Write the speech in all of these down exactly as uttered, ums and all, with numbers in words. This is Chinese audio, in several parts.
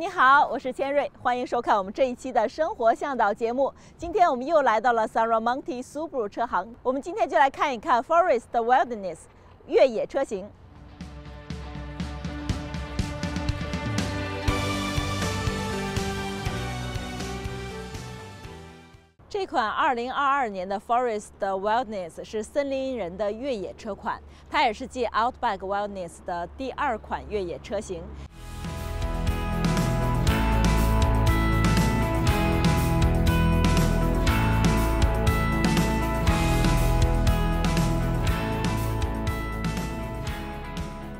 你好，我是千瑞，欢迎收看我们这一期的生活向导节目。今天我们又来到了 Serramonte Subaru 车行，我们今天就来看一看 Forest Wilderness 越野车型。 这款二零二二年的 Forest Wilderness 是森林人的越野车款，它也是继 Outback Wilderness 的第二款越野车型。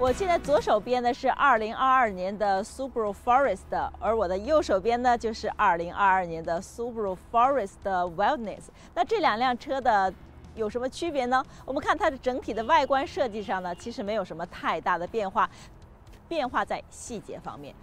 我现在左手边的是二零二二年的 Subaru Forest， 而我的右手边呢就是二零二二年的 Subaru Forest Wilderness。那这两辆车的有什么区别呢？我们看它的整体的外观设计上呢，其实没有什么太大的变化，变化在细节方面。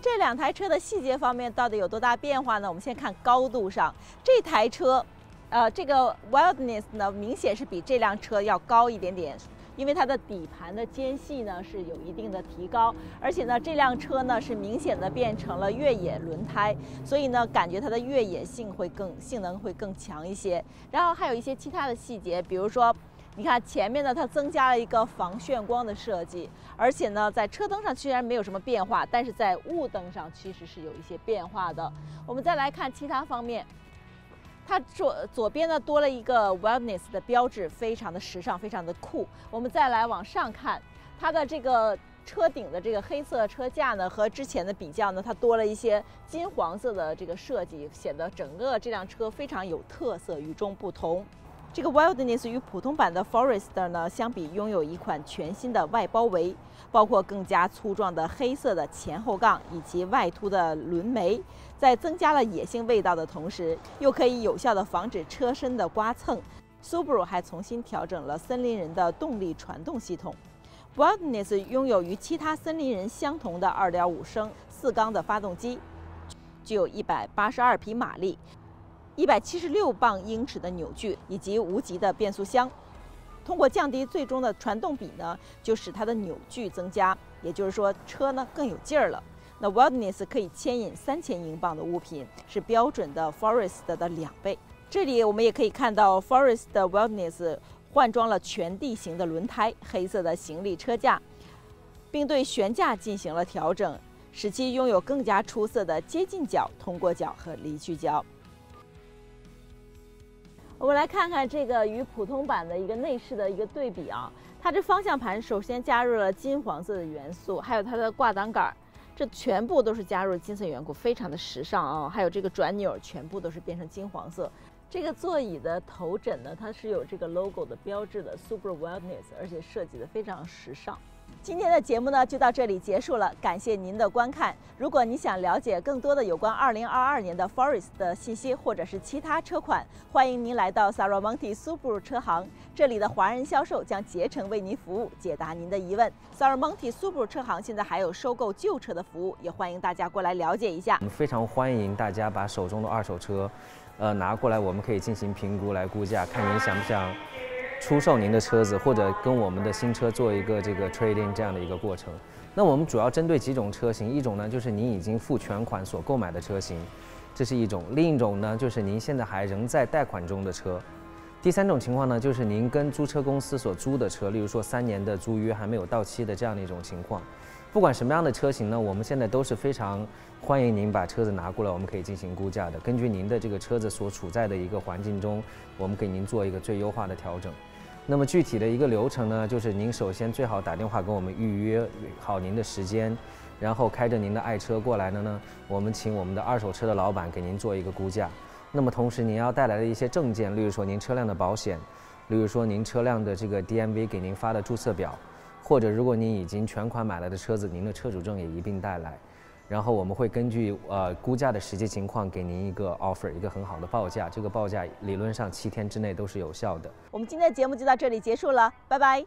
这两台车的细节方面到底有多大变化呢？我们先看高度上，这台车，呃，这个 Wilderness 呢，明显是比这辆车要高一点点，因为它的底盘的间隙呢是有一定的提高，而且呢，这辆车呢是明显的变成了越野轮胎，所以呢，感觉它的越野性会更性能会更强一些。然后还有一些其他的细节，比如说。 你看前面呢，它增加了一个防眩光的设计，而且呢，在车灯上虽然没有什么变化，但是在雾灯上其实是有一些变化的。我们再来看其他方面，它左左边呢多了一个 Wilderness 的标志，非常的时尚，非常的酷。我们再来往上看，它的这个车顶的这个黑色车架呢，和之前的比较呢，它多了一些金黄色的这个设计，显得整个这辆车非常有特色，与众不同。 这个 Wilderness 与普通版的 Forester 呢相比，拥有一款全新的外包围，包括更加粗壮的黑色的前后杠以及外凸的轮眉，在增加了野性味道的同时，又可以有效地防止车身的刮蹭。Subaru 还重新调整了森林人的动力传动系统。 Wilderness 拥有与其他森林人相同的 二点五升四缸的发动机，具有一百八十二匹马力。 一百七十六磅英尺的扭矩以及无级的变速箱，通过降低最终的传动比呢，就使它的扭矩增加，也就是说车呢更有劲儿了。那 Wilderness 可以牵引三千英镑的物品，是标准的 Forest 的两倍。这里我们也可以看到 Forest Wilderness 换装了全地形的轮胎、黑色的行李车架，并对悬架进行了调整，使其拥有更加出色的接近角、通过角和离去角。 我们来看看这个与普通版的一个内饰的一个对比啊，它这方向盘首先加入了金黄色的元素，还有它的挂挡杆，这全部都是加入金色元素，非常的时尚啊。还有这个转钮全部都是变成金黄色。这个座椅的头枕呢，它是有这个 logo 的标志的 Subaru Wilderness， 而且设计的非常时尚。今天的节目呢就到这里结束了，感谢您的观看。如果你想了解更多的有关二零二二年的 Forest 的信息，或者是其他车款，欢迎您来到 Serramonte Subaru 车行，这里的华人销售将竭诚为您服务，解答您的疑问。Serramonte Subaru 车行现在还有收购旧车的服务，也欢迎大家过来了解一下。我们非常欢迎大家把手中的二手车，呃，拿过来，我们可以进行评估来估价，看您想不想。 出售您的车子，或者跟我们的新车做一个这个 trading 这样的一个过程。那我们主要针对几种车型，一种呢就是您已经付全款所购买的车型，这是一种；另一种呢就是您现在还仍在贷款中的车；第三种情况呢就是您跟租车公司所租的车，例如说三年的租约还没有到期的这样的一种情况。不管什么样的车型呢，我们现在都是非常欢迎您把车子拿过来，我们可以进行估价的。根据您的这个车子所处在的一个环境中，我们给您做一个最优化的调整。 那么具体的一个流程呢，就是您首先最好打电话跟我们预约好您的时间，然后开着您的爱车过来呢呢，我们请我们的二手车的老板给您做一个估价。那么同时您要带来的一些证件，例如说您车辆的保险，例如说您车辆的这个 D M V 给您发的注册表，或者如果您已经全款买来的车子，您的车主证也一并带来。然后我们会根据呃估价的实际情况给您一个 offer， 一个很好的报价。这个报价理论上七天之内都是有效的。我们今天的节目就到这里结束了，拜拜。